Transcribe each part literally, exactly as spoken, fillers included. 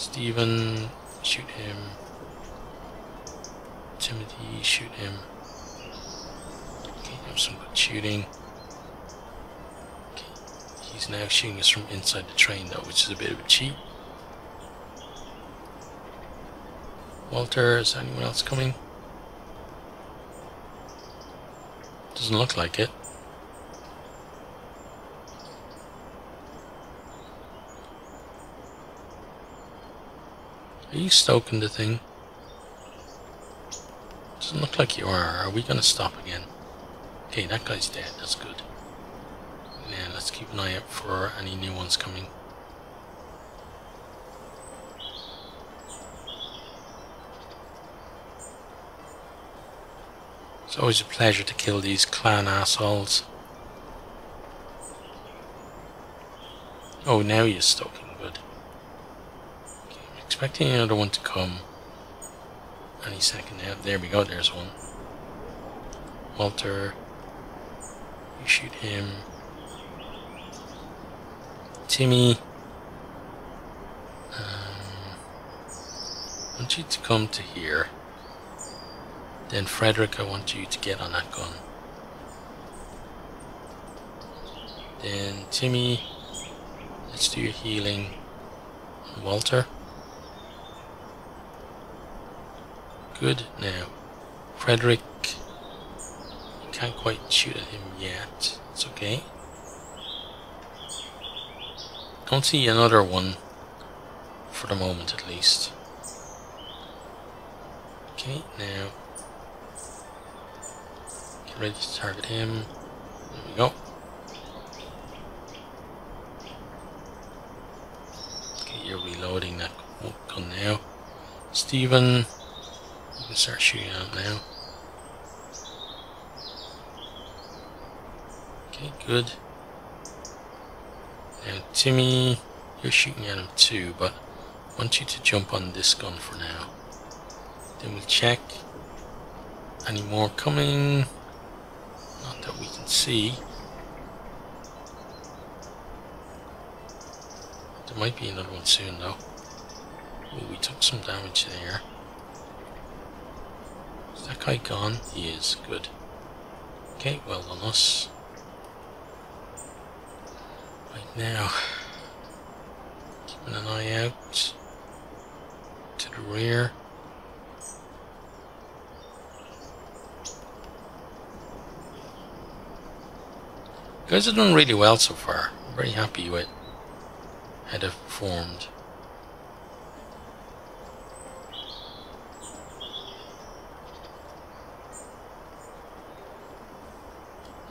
Stephen, shoot him. Timothy, shoot him. Okay, have some good shooting. Okay, he's now shooting us from inside the train though, which is a bit of a cheat. Walter, is anyone else coming? Doesn't look like it. Are you stoking the thing? Doesn't look like you are. Are we gonna stop again? Okay, that guy's dead. That's good. Yeah, let's keep an eye out for any new ones coming. It's always a pleasure to kill these clan assholes. Oh, now you're stoking. Good. Okay, I'm expecting another one to come any second now. There we go, there's one. Walter, you shoot him. Timmy, um, I want you to come to here. Then Frederick, I want you to get on that gun. Then Timmy, let's do your healing. And Walter. Good, now. Frederick, you can't quite shoot at him yet. It's okay. Don't see another one, for the moment at least. Okay, now. Ready to target him. There we go. Okay, you're reloading that gun now. Stephen, you can start shooting out now. Okay, good. Now Timmy, you're shooting at him too, but I want you to jump on this gun for now. Then we'll check. Any more coming? Not that we can see. There might be another one soon though. Ooh, we took some damage there. Is that guy gone? He is. Good. Okay, well done us. Right now, keeping an eye out to the rear. You guys have done really well so far. I'm very happy with how they've performed.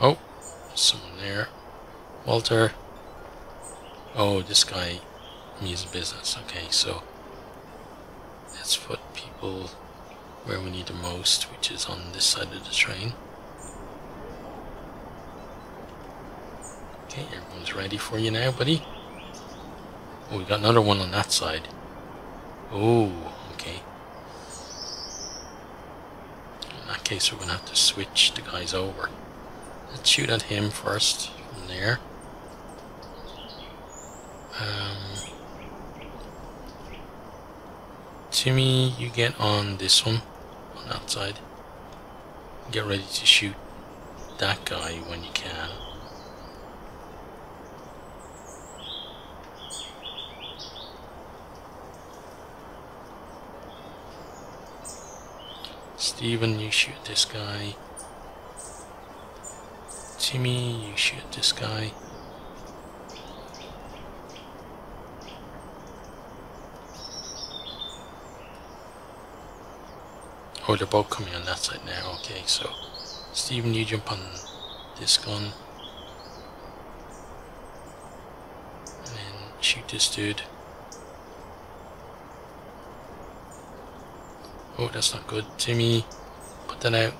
Oh, someone there. Walter. Oh, this guy means business. Okay, so let's put people where we need the most, which is on this side of the train. Okay, everyone's ready for you now, buddy. Oh, we got another one on that side. Oh, okay. In that case, we're going to have to switch the guys over. Let's shoot at him first, from there. Um, Timmy, you get on this one, on that side. Get ready to shoot that guy when you can. Stephen, you shoot this guy. Timmy, you shoot this guy. Oh, they're both coming on that side now. Okay, so Stephen, you jump on this gun. And then shoot this dude. Oh, that's not good. Timmy, put that out.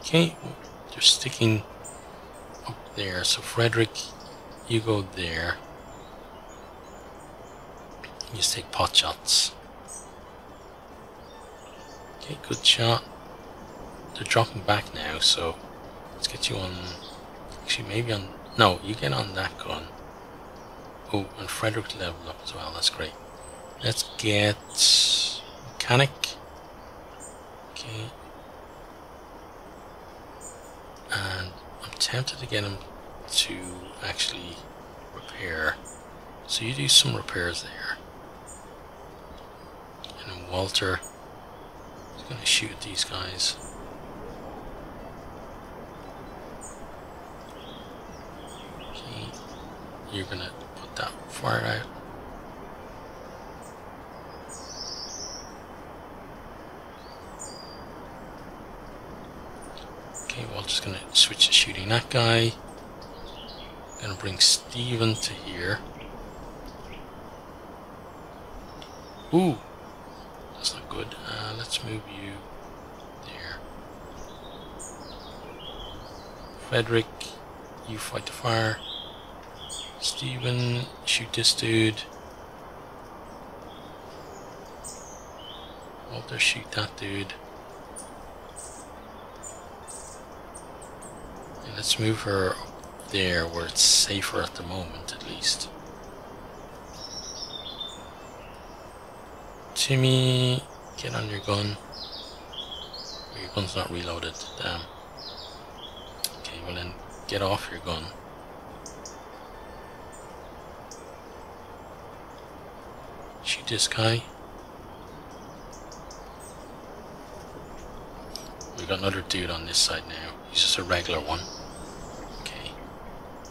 Okay, they're sticking up there. So Frederick, you go there. You just take pot shots. Okay, good shot. They're dropping back now, so let's get you on. Actually, maybe on. No, you get on that gun. Oh, and Frederick leveled up as well. That's great. Let's get mechanic. Okay. And I'm tempted to get him to actually repair. So you do some repairs there. And then Walter is going to shoot these guys. Okay. You're going to put that fire out. Okay, Walter's going to switch to shooting that guy. Going to bring Steven to here. Ooh, that's not good. Uh, let's move you there. Frederick, you fight the fire. Steven, shoot this dude. Walter, shoot that dude. Let's move her up there where it's safer at the moment, at least. Timmy, get on your gun. Your gun's not reloaded, damn. Okay, well then, get off your gun. Shoot this guy. We've got another dude on this side now. He's just a regular one.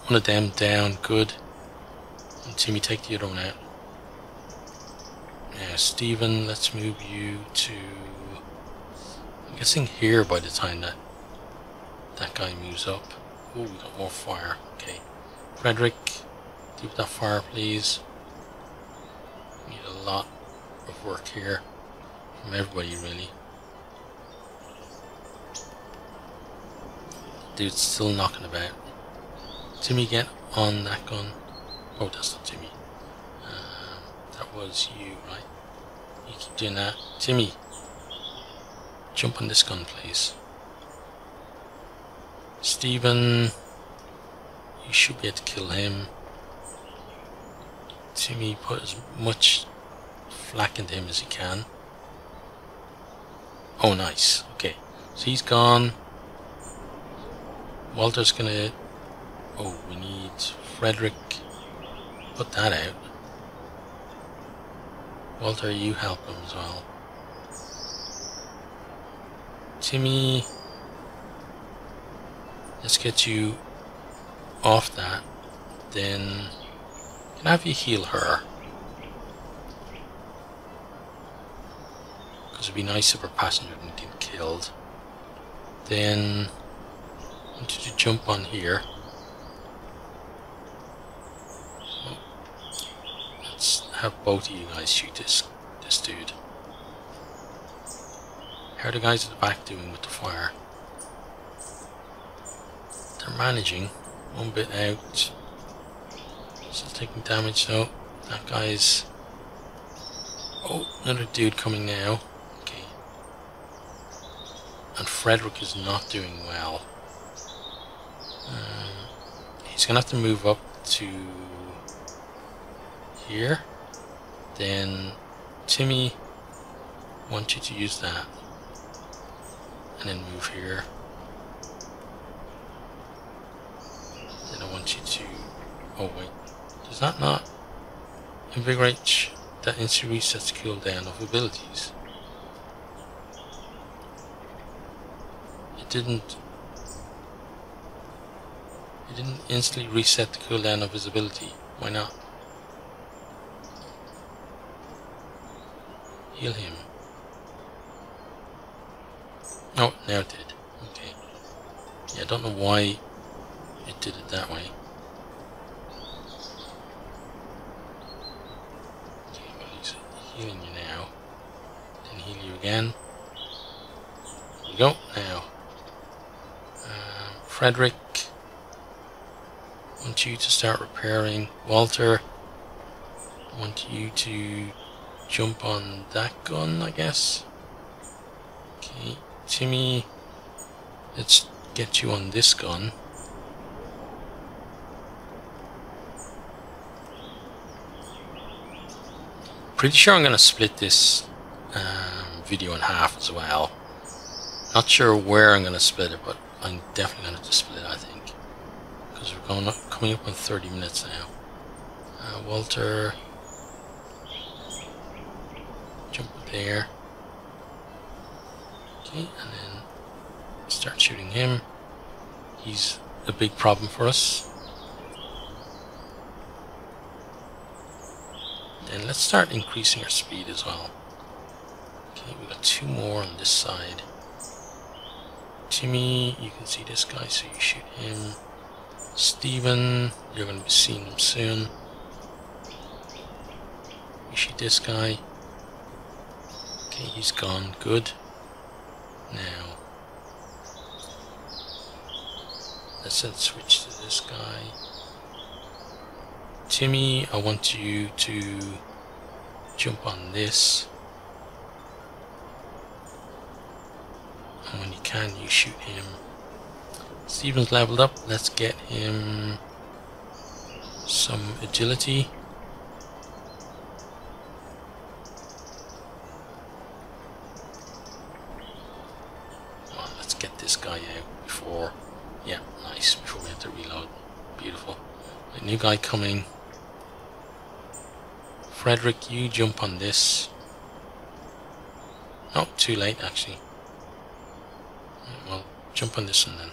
One of them down, good. And Timmy, take the other one out. Now, Steven, let's move you to... I'm guessing here by the time that that guy moves up. Oh, we got more fire. Okay. Frederick, deal with that fire, please. We need a lot of work here. From everybody, really. Dude's still knocking about. Timmy, get on that gun. Oh, that's not Timmy. Um, that was you, right? You keep doing that. Timmy, jump on this gun, please. Steven, you should be able to kill him. Timmy, put as much flack into him as he can. Oh, nice. Okay, so he's gone. Walter's gonna... Oh, we need Frederick. Put that out. Walter, you help him as well. Timmy, let's get you off that. Then, can I have you heal her? Because it'd be nice if her passenger didn't get killed. Then, I want you to jump on here. Have both of you guys shoot this this dude. How are the guys at the back doing with the fire? They're managing. One bit out. Still taking damage though. That guy's... Oh, another dude coming now. Okay. And Frederick is not doing well. Um, he's gonna have to move up to here. Then Timmy, wants you to use that, and then move here. Then I want you to. Oh wait, does that not invigorate? That instantly resets the cooldown of abilities. It didn't. It didn't instantly reset the cooldown of his ability. Why not? Heal him. Oh, now it did. Okay. Yeah, I don't know why it did it that way. Okay, well he's healing you now. Then heal you again. There you go, now. Um, Frederick, I want you to start repairing Walter. I want you to jump on that gun, I guess. Okay, Timmy, let's get you on this gun. Pretty sure I'm going to split this um, video in half as well. Not sure where I'm going to split it, but I'm definitely going to split it, I think. Because we're going up, coming up on thirty minutes now. Uh, Walter, jump there. Okay, and then start shooting him. He's a big problem for us. Then let's start increasing our speed as well. Okay, we've got two more on this side. Timmy, you can see this guy, so you shoot him. Steven, you're going to be seeing him soon. You shoot this guy. Okay, he's gone. Good. Now, let's then switch to this guy. Timmy, I want you to jump on this. And when you can, you shoot him. Steven's leveled up. Let's get him some agility. Come on, let's get this guy out before. Yeah, nice. Before we have to reload. Beautiful. A new guy coming. Frederick, you jump on this. No, too late actually. Well, jump on this one then.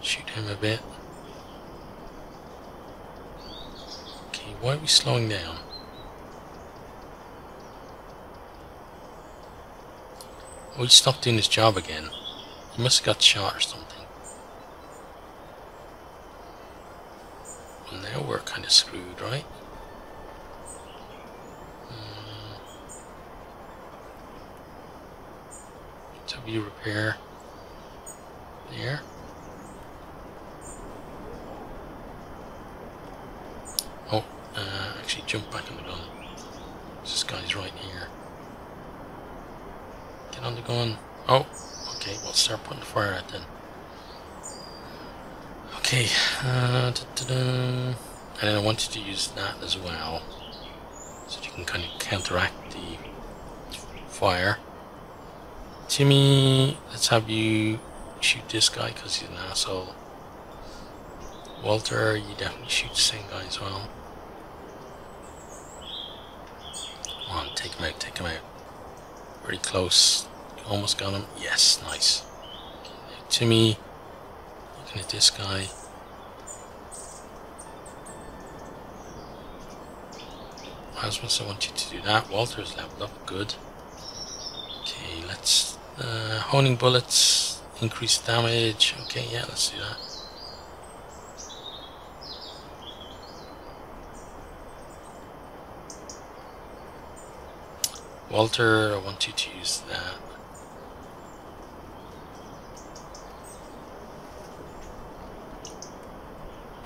Shoot him a bit. Okay, why are we slowing down? Oh, he stopped doing his job again. He must have got shot or something. Well, now we're kind of screwed, right? W repair there. Oh, uh, actually jump back on the gun. This guy's right here. Get on the gun. Oh, okay, we'll start putting the fire out then. Okay, uh, da -da -da. And then I want you to use that as well, so you can kind of counteract the fire. Timmy, let's have you shoot this guy because he's an asshole. Walter, you definitely shoot the same guy as well. Come on, take him out, take him out. Pretty close. You almost got him. Yes, nice. Okay, Timmy, looking at this guy. Rasmus, I want you to do that. Walter's leveled up, good. Okay, let's Uh, honing bullets, increased damage. Okay, yeah, let's do that. Walter, I want you to use that.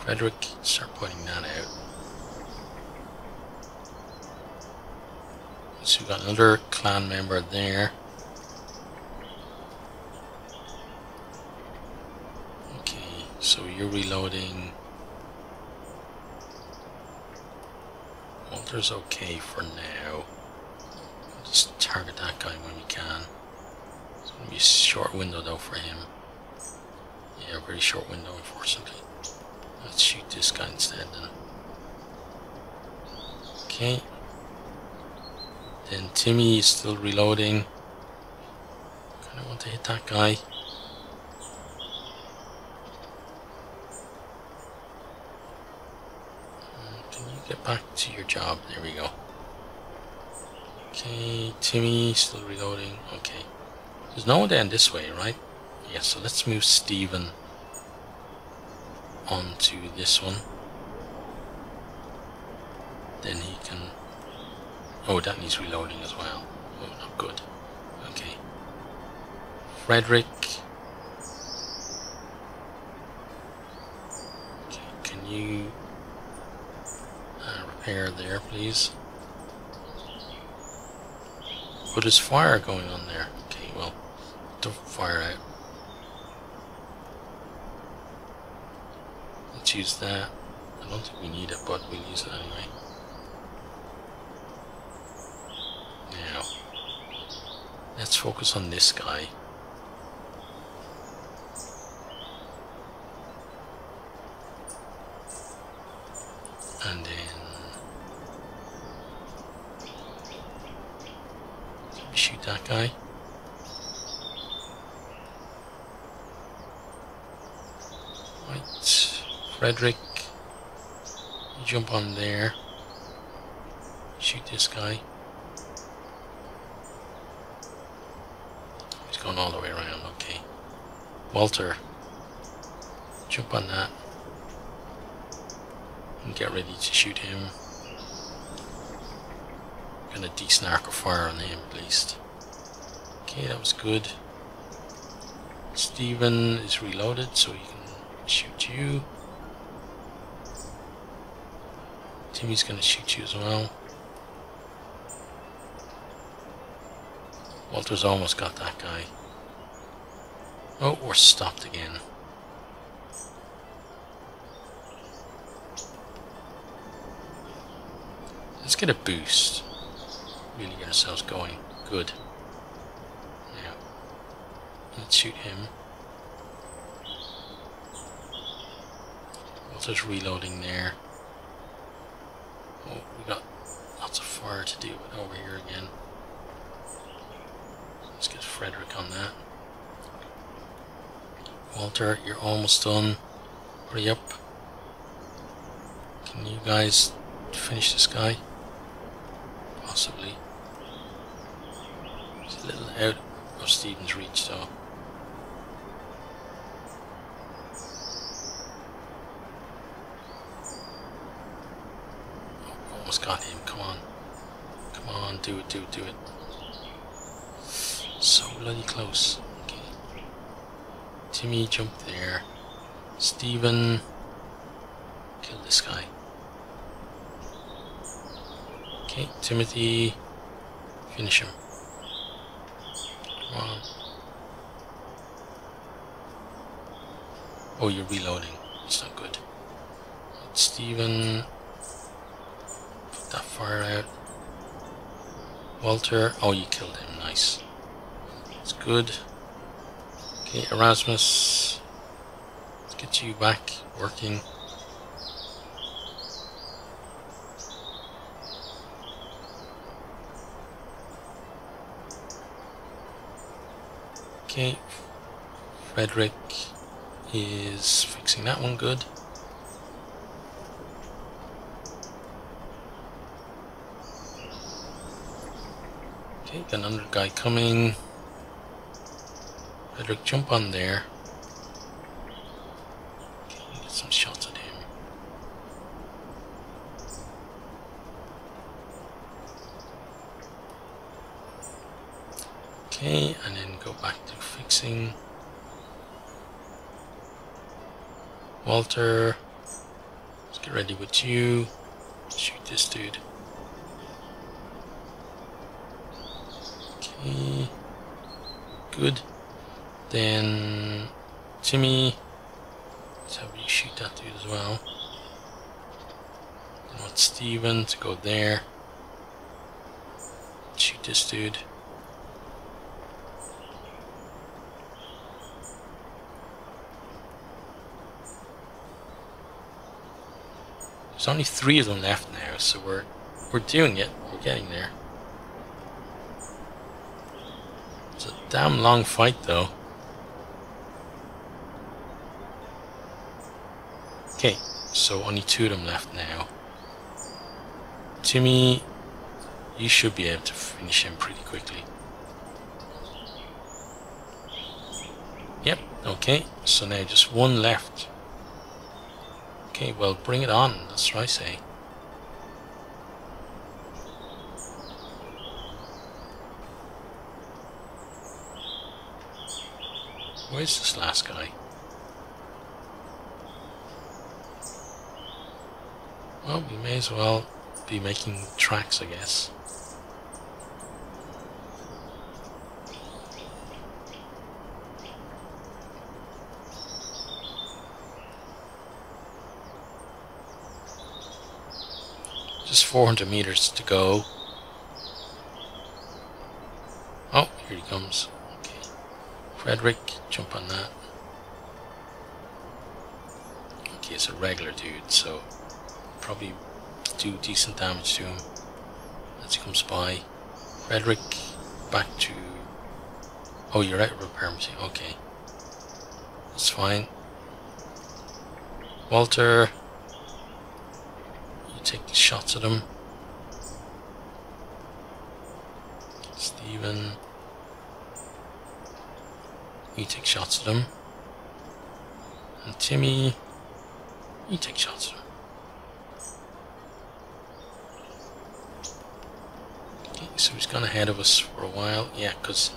Frederick, start pointing that out. So we've got another clan member there. So you're reloading. Walter's okay for now. We'll just target that guy when we can. It's going to be a short window though for him. Yeah, a very short window unfortunately. Let's shoot this guy instead then. Okay. Then Timmy is still reloading. Kind of want to hit that guy. Get back to your job. There we go. Okay, Timmy still reloading. Okay, there's no one down this way, right? Yeah, so let's move Steven onto this one. Then he can. Oh, that needs reloading as well. Oh, not good. Okay, Frederick. you uh, repair there, please? What is fire going on there? Okay, well, don't fire it. Let's use that. I don't think we need it, but we use it anyway. Now, let's focus on this guy. And then, can we shoot that guy? Right, Frederick, you jump on there, shoot this guy. He's going all the way around, okay. Walter, jump on that. And get ready to shoot him. I'm gonna de-snark a fire on him at least. Okay, that was good. Steven is reloaded, so he can shoot you. Timmy's gonna shoot you as well. Walter's almost got that guy. Oh, we're stopped again. Let's get a boost. Really get ourselves going. Good. Now, let's shoot him. Walter's reloading there. Oh, we got lots of fire to deal with over here again. Let's get Frederick on that. Walter, you're almost done. Hurry up. Can you guys finish this guy? Possibly. It's a little out of Steven's reach though. Oh, almost got him, come on. Come on, do it, do it, do it. So bloody close. Okay. Timmy, jump there. Steven, kill this guy. Okay, Timothy, finish him. Come on. Oh, you're reloading. It's not good. Steven, put that fire out. Walter, oh, you killed him. Nice. It's good. Okay, Erasmus, let's get you back working. Okay, Frederick is fixing that one, good. Okay, got another guy coming. Frederick, jump on there. Okay, get some shots at him. Okay, and then go back to fixing. Walter, let's get ready with you. Shoot this dude. Okay, good. Then Timmy, let's have you shoot that dude as well. I want Steven to go there. Shoot this dude. There's only three of them left now, so we're we're doing it. We're getting there. It's a damn long fight, though. Okay, so only two of them left now. Timmy, you should be able to finish him pretty quickly. Yep. Okay. So now just one left. Okay, well, bring it on, that's what I say. Where's this last guy? Well, we may as well be making tracks, I guess. Just four hundred meters to go. Oh, here he comes. Okay. Frederick, jump on that. Okay, it's a regular dude, so probably do decent damage to him as he comes by. Frederick, back to... Oh, you're out of repair machine. Okay. That's fine. Walter, you take shots at him. Stephen, you take shots at him. And Timmy, you take shots at him. So he's gone ahead of us for a while, yeah, because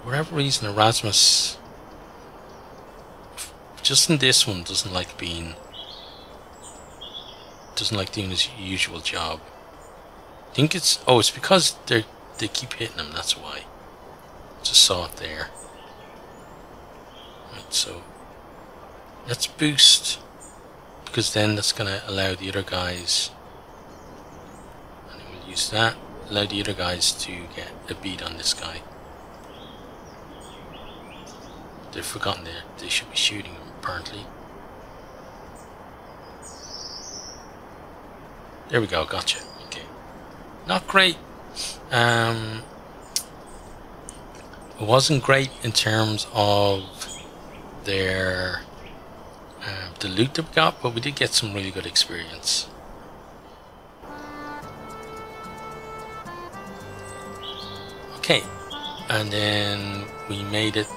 for whatever reason Erasmus, just in this one, doesn't like being, doesn't like doing his usual job. I think it's, oh, it's because they they keep hitting him, that's why. Just saw it there. Right, so let's boost, because then that's going to allow the other guys Use that, allow the other guys to get a bead on this guy. They've forgotten that they should be shooting him, apparently. There we go, gotcha. Okay. Not great. Um, it wasn't great in terms of their uh, the loot that we got, but we did get some really good experience. Okay, and then we made it,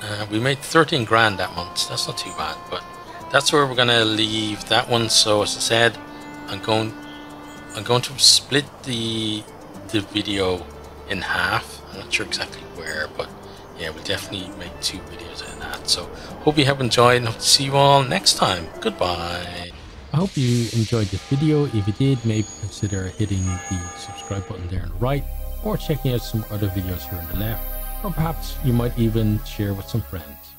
uh, we made thirteen grand that month. That's not too bad, but that's where we're going to leave that one. So as I said, I'm going, I'm going to split the, the video in half. I'm not sure exactly where, but yeah, we'll definitely make two videos in that. So hope you have enjoyed and hope to see you all next time. Goodbye. I hope you enjoyed this video. If you did, maybe consider hitting the subscribe button there on the right, or checking out some other videos here on the left, or perhaps you might even share with some friends.